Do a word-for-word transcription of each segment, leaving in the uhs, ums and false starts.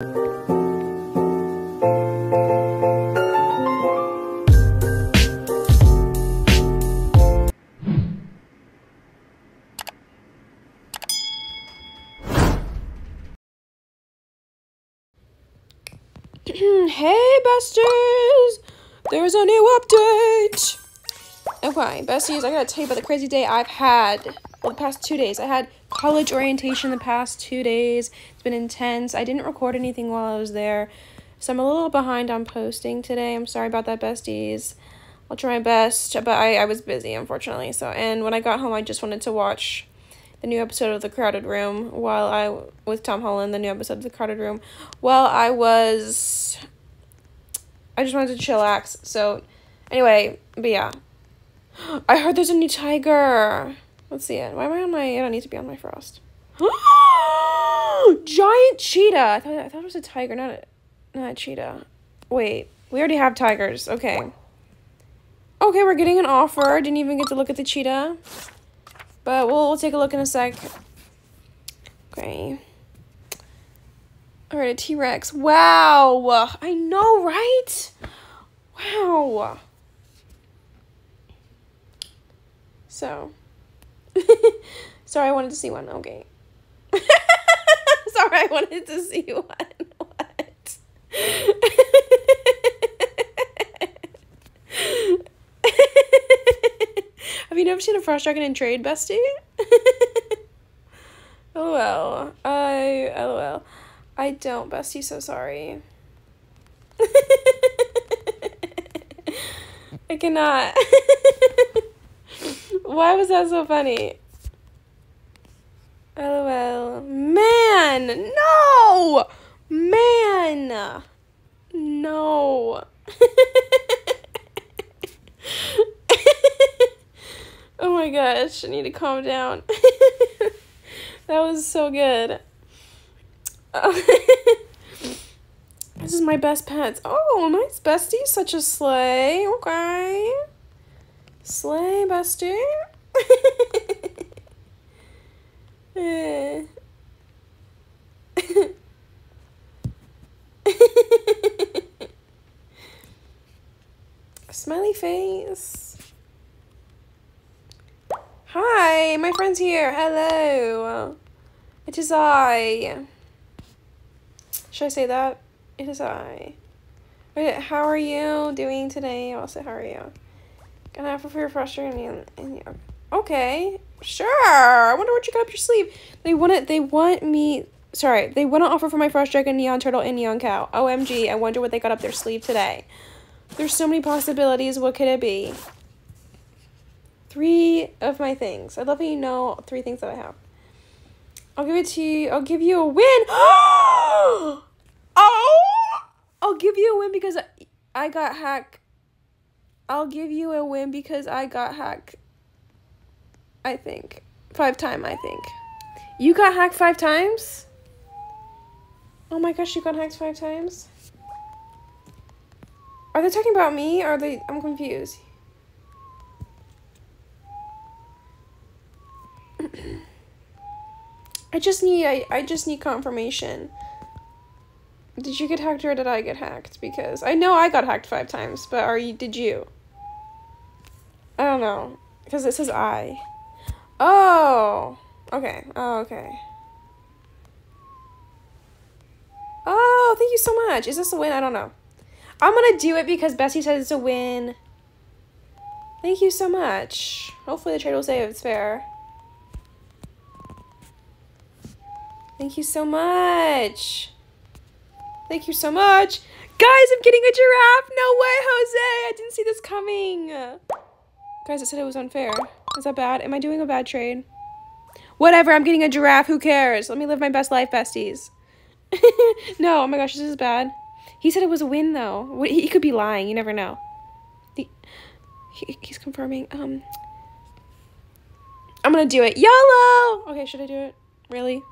Hey, besties! There's a new update! Okay, besties, I gotta tell you about the crazy day I've had the past two days. I had college orientation the past two days. It's been intense. I didn't record anything while I was there, so I'm a little behind on posting today. I'm sorry about that, besties. I'll try my best, but I, I was busy, unfortunately. So, and when I got home, I just wanted to watch the new episode of The Crowded Room while I, with Tom Holland, the new episode of The Crowded Room, while I was, I just wanted to chillax. So, anyway, but yeah. I heard there's a new tiger. Let's see it. Why am I on my, I don't need to be on my frost. Giant cheetah. I thought, I thought it was a tiger, not a, not a cheetah. Wait, we already have tigers. Okay. Okay, we're getting an offer. Didn't even get to look at the cheetah. But we'll, we'll take a look in a sec. Okay. All right, a T-Rex. Wow. I know, right? Wow. So. Sorry, I wanted to see one. Okay. Sorry, I wanted to see one. What? Have you never seen a frost dragon in trade, bestie? LOL. I LOL. I don't, bestie, so sorry. I cannot. Why was that so funny? LOL. Man! No! Man! No. Oh my gosh, I need to calm down. That was so good. Oh. This is my best pets. Oh, nice, bestie. Such a sleigh. Okay. Sleigh, bestie. Smiley face. Hi, my friend's here. Hello. It is I. Should I say that? It is I. How are you doing today? I'll say, how are you? Gonna have for your frustration and you. Okay, sure. I wonder what you got up your sleeve. They want it. They want me. Sorry, they want to offer for my frost dragon, neon turtle, and neon cow. O M G! I wonder what they got up their sleeve today. There's so many possibilities. What could it be? Three of my things. I'd love that you know three things that I have. I'll give it to you. I'll give you a win. Oh! I'll give you a win because I got hacked. I'll give you a win because I got hacked. I think. Five time, I think. You got hacked five times? Oh my gosh, you got hacked five times? Are they talking about me? Or are they... I'm confused. I just need I, I just need confirmation. Did you get hacked or did I get hacked? Because I know I got hacked five times, but are you did you? I don't know. Because it says I. Oh okay. Oh okay. Oh, thank you so much. Is this a win? I don't know. I'm gonna do it because Bessie says it's a win. Thank you so much. Hopefully the trade will say it's fair. Thank you so much. Thank you so much. Guys, I'm getting a giraffe. No way, Jose. I didn't see this coming. Guys, I said it was unfair. Is that bad? Am I doing a bad trade? Whatever, I'm getting a giraffe. Who cares? Let me live my best life, besties. No, oh my gosh, this is bad. He said it was a win, though. He could be lying. You never know. The, he, he's confirming. Um, I'm going to do it. YOLO! Okay, should I do it? Really?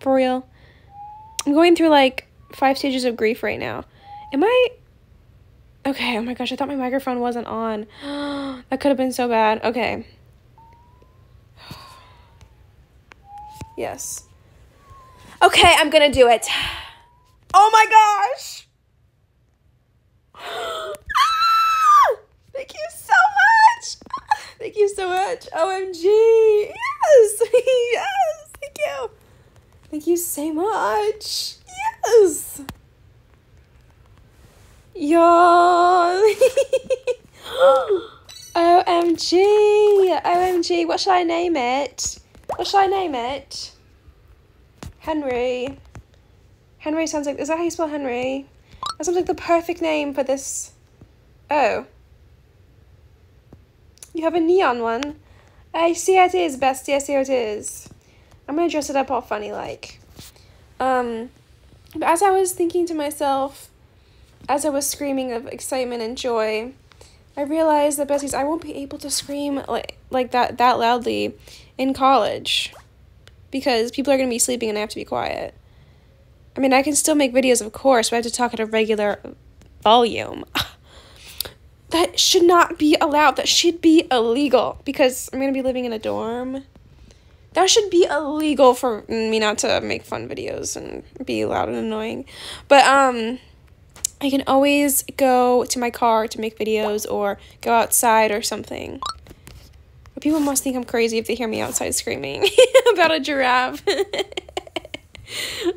For real. I'm going through like five stages of grief right now. Am I okay? Oh my gosh, I thought my microphone wasn't on. That could have been so bad. Okay. Yes. Okay, I'm gonna do it. Oh my gosh! Ah! Thank you so much! Thank you so much! O M G! Yes! Yes! Thank you! Thank you so much! Yes! Yo! O M G! O M G! What should I name it? What should I name it? Henry. Henry sounds like... Is that how you spell Henry? That sounds like the perfect name for this... Oh. You have a neon one? I see how it is, bestie. I see how it is. I'm gonna dress it up all funny like. Um, but as I was thinking to myself, as I was screaming of excitement and joy, I realized that, besties, I won't be able to scream like, like that, that loudly in college. Because people are gonna be sleeping and I have to be quiet. I mean, I can still make videos, of course, but I have to talk at a regular volume. That should not be allowed. That should be illegal because I'm going to be living in a dorm. That should be illegal for me not to make fun videos and be loud and annoying. But um, I can always go to my car to make videos or go outside or something. But people must think I'm crazy if they hear me outside screaming about a giraffe.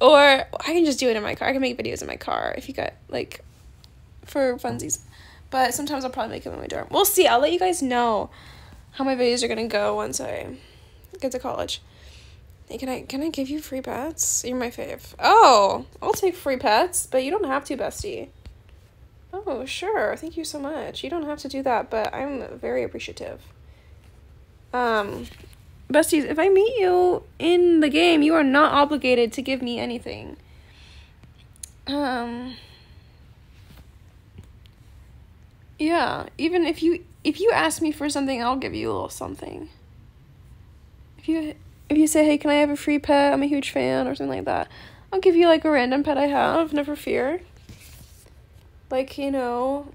Or I can just do it in my car. I can make videos in my car if you got, like, for funsies. But sometimes I'll probably make them in my dorm. We'll see. I'll let you guys know how my videos are going to go once I get to college. Hey, can I can I give you free pets? You're my fave. Oh, I'll take free pets, but you don't have to, bestie. Oh, sure. Thank you so much. You don't have to do that, but I'm very appreciative. Um... Besties, if I meet you in the game, you are not obligated to give me anything. Um, yeah, even if you if you ask me for something, I'll give you a little something. If you if you say, hey, can I have a free pet? I'm a huge fan or something like that. I'll give you like a random pet I have, never fear. Like, you know,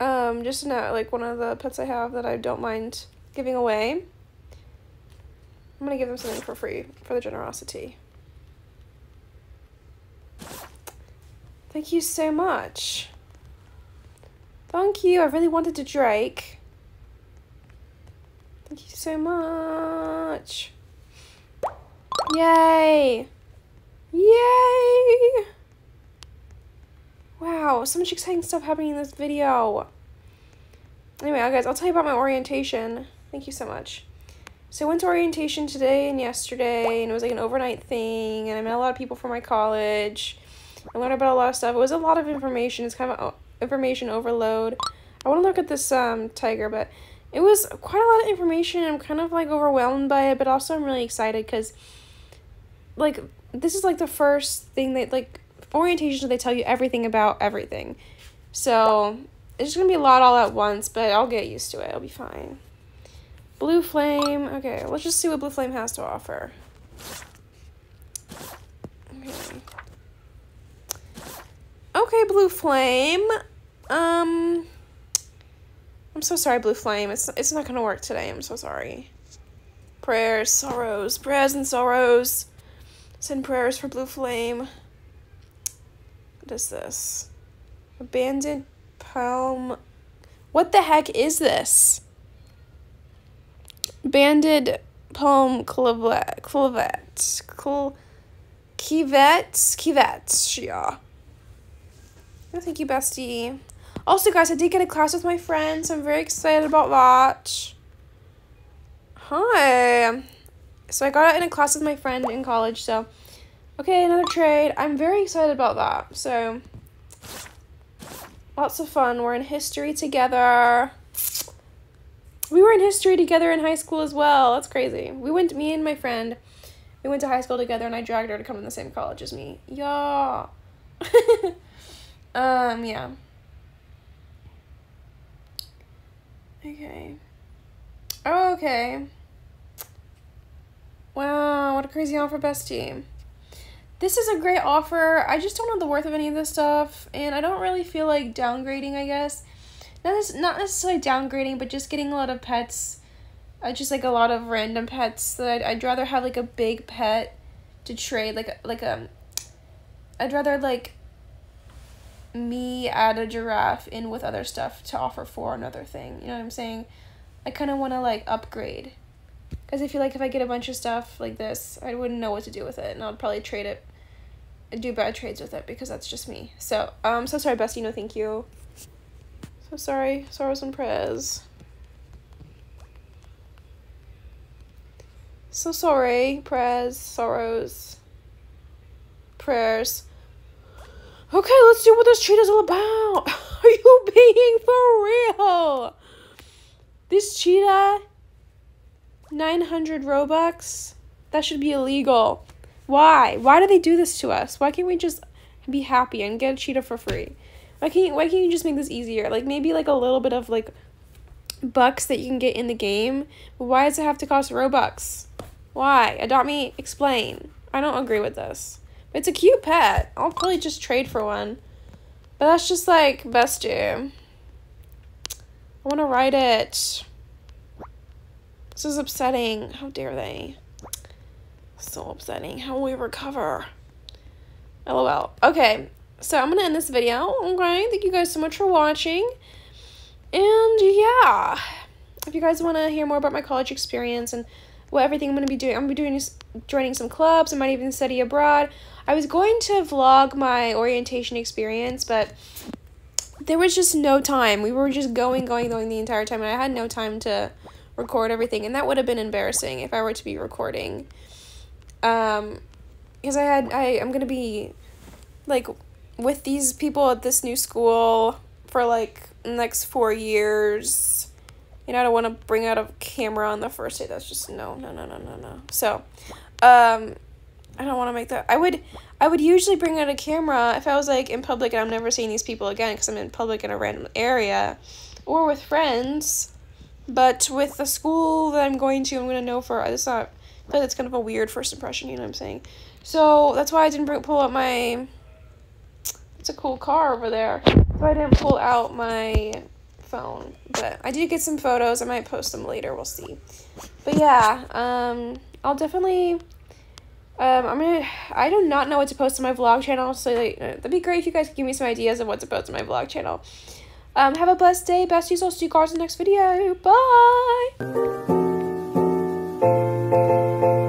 um, just not like one of the pets I have that I don't mind giving away. I'm gonna give them something for free for the generosity. Thank you so much. Thank you. I really wanted to Drake. Thank you so much. Yay! Yay! Wow, so much exciting stuff happening in this video. Anyway, guys, I'll tell you about my orientation. Thank you so much. So I went to orientation today and yesterday, and it was like an overnight thing, and I met a lot of people from my college. I learned about a lot of stuff. It was a lot of information. It's kind of information overload. I want to look at this um tiger, but it was quite a lot of information. I'm kind of like overwhelmed by it, but also I'm really excited because like this is like the first thing that like orientation, they tell you everything about everything. So it's just gonna be a lot all at once, but I'll get used to it. It'll be fine. Blue Flame. Okay, let's just see what Blue Flame has to offer. Okay, okay Blue Flame. Um, I'm so sorry, Blue Flame. It's, it's not gonna work today. I'm so sorry. Prayers, sorrows, prayers and sorrows. Send prayers for Blue Flame. What is this? Abandoned... Um, what the heck is this? Banded palm clavette, clavette, cl cuvette, cuvette, yeah. Oh, thank you, bestie. Also, guys, I did get a class with my friends. I'm very excited about that. Hi. So I got out in a class with my friend in college, so. Okay, another trade. I'm very excited about that, so. Lots of fun. We're in history together. We were in history together in high school as well. That's crazy. We went, me and my friend, we went to high school together, and I dragged her to come in the same college as me. Yeah. um, yeah. Okay. Oh, okay. Wow, what a crazy offer, bestie. This is a great offer. I just don't know the worth of any of this stuff, and I don't really feel like downgrading, I guess. Not, not necessarily downgrading, but just getting a lot of pets. Uh, just, like, a lot of random pets that I'd, I'd rather have, like, a big pet to trade. Like, like um, I'd rather, like, me add a giraffe in with other stuff to offer for another thing. You know what I'm saying? I kind of want to, like, upgrade. Because I feel like if I get a bunch of stuff like this, I wouldn't know what to do with it. And I'll probably trade it. I do bad trades with it because that's just me. So, um, so sorry, bestie. No, thank you. So sorry. Sorrows and prayers. So sorry. Prayers. Sorrows. Prayers. Okay, let's see what this cheat is all about. Are you being for real? This cheetah, nine hundred Robux? That should be illegal. Why? Why do they do this to us? Why can't we just be happy and get a cheetah for free? Why can't you, why can't you just make this easier? Like, maybe, like, a little bit of, like, bucks that you can get in the game. But why does it have to cost Robux? Why? Adopt me. Explain. I don't agree with this. But it's a cute pet. I'll probably just trade for one. But that's just, like, bestie. I want to ride it. This is upsetting. How dare they? So upsetting. How will we recover? LOL. Okay, so I'm gonna end this video. Okay, thank you guys so much for watching, and yeah, if you guys want to hear more about my college experience and what everything I'm gonna be doing, I'm gonna be doing joining some clubs. I might even study abroad. I was going to vlog my orientation experience, but there was just no time. We were just going, going, going the entire time, and I had no time to record everything, and that would have been embarrassing if I were to be recording. Um, because I had, I, I'm gonna be, like, with these people at this new school for, like, the next four years, you know, I don't want to bring out a camera on the first day. That's just, no, no, no, no, no, no, so, um, I don't want to make that, I would, I would usually bring out a camera if I was, like, in public and I'm never seeing these people again, because I'm in public in a random area, or with friends, but with the school that I'm going to, I'm gonna know for, it's not, but it's kind of a weird first impression, you know what I'm saying? So that's why I didn't bring, pull out my... It's a cool car over there. So I didn't pull out my phone. But I did get some photos. I might post them later. We'll see. But yeah, um, I'll definitely... Um, I'm gonna... I do not know what to post on my vlog channel. So like, that'd be great if you guys could give me some ideas of what to post on my vlog channel. Um, have a blessed day. Besties, I'll see you guys in the next video. Bye! Thank you.